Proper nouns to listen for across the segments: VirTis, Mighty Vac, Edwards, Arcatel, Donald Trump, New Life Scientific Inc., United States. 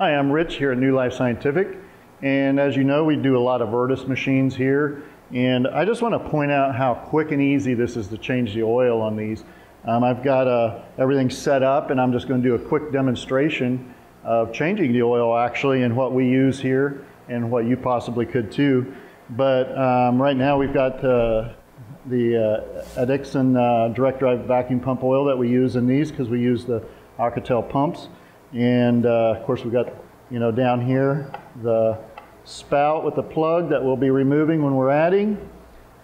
Hi, I'm Rich here at New Life Scientific, and as you know, we do a lot of VirTis machines here, and I just want to point out how quick and easy this is to change the oil on these. I've got everything set up, and I'm just going to do a quick demonstration of changing the oil actually and what we use here and what you possibly could too. But right now we've got the Edwards direct drive vacuum pump oil that we use in these because we use the Arcatel pumps. And of course we've got, you know, down here the spout with the plug that we'll be removing when we're adding,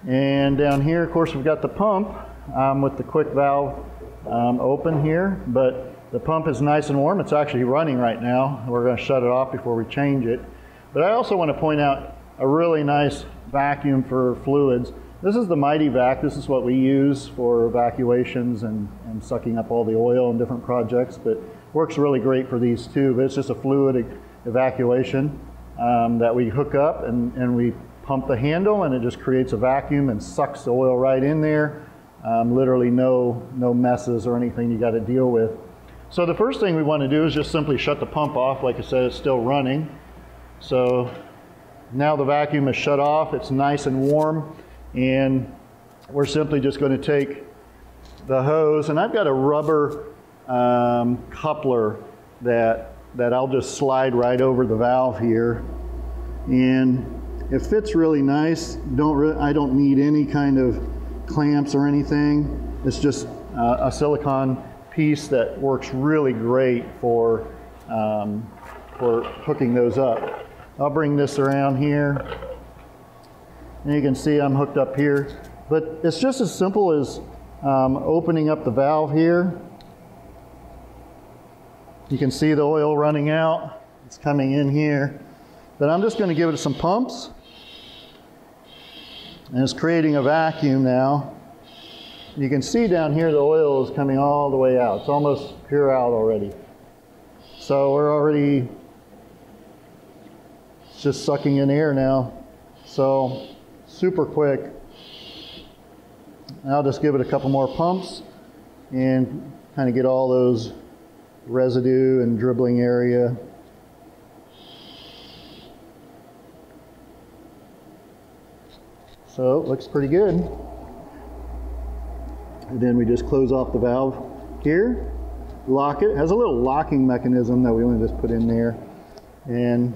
and down here of course we've got the pump with the quick valve open here, but the pump is nice and warm. It's actually running right now. We're going to shut it off before we change it. But I also want to point out a really nice vacuum for fluids. This is the Mighty Vac. This is what we use for evacuations and sucking up all the oil in different projects, but works really great for these too. But it's just a fluid evacuation that we hook up and we pump the handle, and it just creates a vacuum and sucks the oil right in there. Literally no messes or anything you got to deal with. So the first thing we want to do is just simply shut the pump off. Like I said, it's still running. So now the vacuum is shut off. It's nice and warm. And we're simply just going to take the hose, and I've got a rubber coupler that I'll just slide right over the valve here, and it fits really nice. I don't need any kind of clamps or anything. It's just a silicone piece that works really great for hooking those up. I'll bring this around here. And you can see I'm hooked up here, but it's just as simple as opening up the valve here. You can see the oil running out. It's coming in here, but I'm just going to give it some pumps, and it's creating a vacuum now. You can see down here the oil is coming all the way out. It's almost pure out already. So we're already just sucking in air now. So super quick. I'll just give it a couple more pumps and kind of get all those residue and dribbling area. So it looks pretty good. And then we just close off the valve here, lock it. It has a little locking mechanism that we want to just put in there. And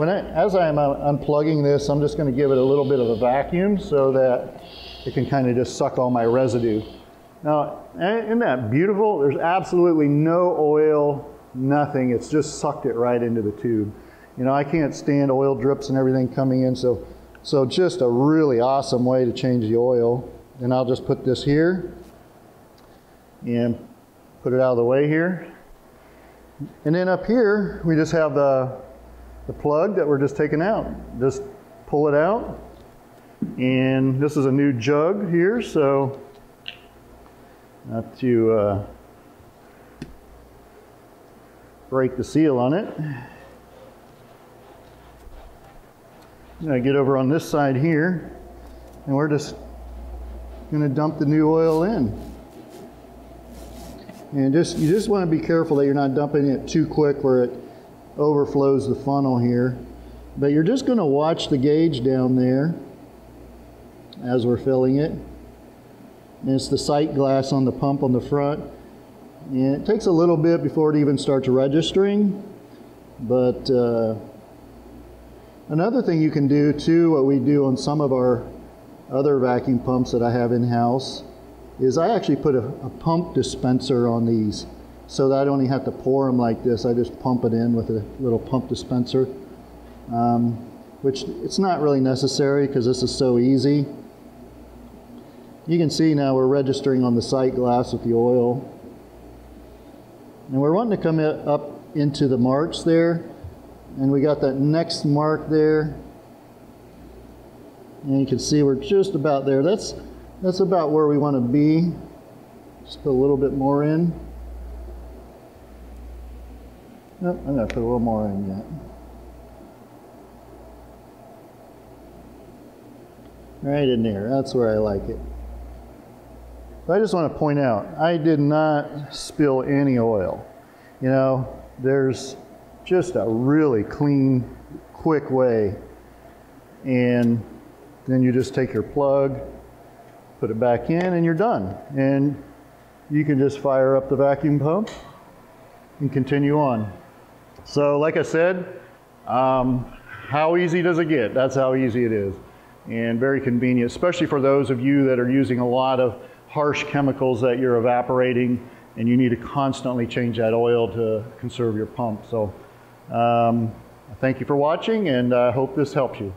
as I'm unplugging this, I'm just going to give it a little bit of a vacuum so that it can kind of just suck all my residue. Now, isn't that beautiful? There's absolutely no oil, nothing. It's just sucked it right into the tube. You know, I can't stand oil drips and everything coming in, so just a really awesome way to change the oil. And I'll just put this here and put it out of the way here. And then up here, we just have the plug that we're just taking out. Just pull it out. And this is a new jug here, so not to break the seal on it. I'm gonna get over on this side here, and we're just gonna dump the new oil in. And you just wanna be careful that you're not dumping it too quick where it overflows the funnel here, but you're just going to watch the gauge down there as we're filling it. And it's the sight glass on the pump on the front, and it takes a little bit before it even starts registering. But another thing you can do too, what we do on some of our other vacuum pumps that I have in-house, is I actually put a pump dispenser on these, so that I don't even have to pour them like this. I just pump it in with a little pump dispenser, which it's not really necessary because this is so easy. You can see now we're registering on the sight glass with the oil. And we're wanting to come up into the marks there. And we got that next mark there. And you can see we're just about there. That's about where we want to be. Just put a little bit more in. Nope, I'm going to put a little more in yet. Right in there, that's where I like it. But I just want to point out, I did not spill any oil. You know, there's just a really clean, quick way. And then you just take your plug, put it back in, and you're done. And you can just fire up the vacuum pump and continue on. So like I said, how easy does it get? That's how easy it is. And very convenient, especially for those of you that are using a lot of harsh chemicals that you're evaporating and you need to constantly change that oil to conserve your pump. So thank you for watching, and I hope this helps you.